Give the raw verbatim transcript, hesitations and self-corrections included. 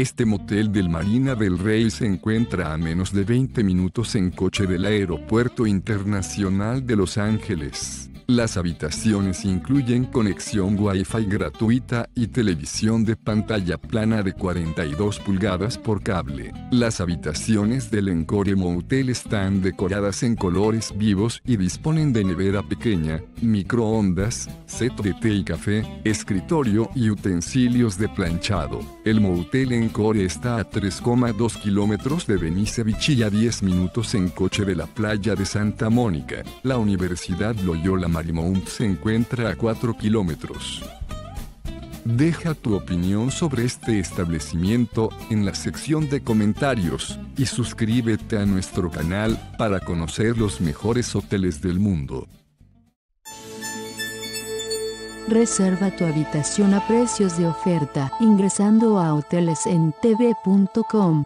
Este motel del Marina del Rey se encuentra a menos de veinte minutos en coche del Aeropuerto Internacional de Los Ángeles. Las habitaciones incluyen conexión Wi-Fi gratuita y televisión de pantalla plana de cuarenta y dos pulgadas por cable. Las habitaciones del Encore Motel están decoradas en colores vivos y disponen de nevera pequeña, microondas, set de té y café, escritorio y utensilios de planchado. El Motel Encore está a tres coma dos kilómetros de Venice Beach y a diez minutos en coche de la playa de Santa Mónica. La Universidad Loyola Marymount se encuentra a cuatro kilómetros. Deja tu opinión sobre este establecimiento en la sección de comentarios y suscríbete a nuestro canal para conocer los mejores hoteles del mundo. Reserva tu habitación a precios de oferta ingresando a hoteles en t v punto com.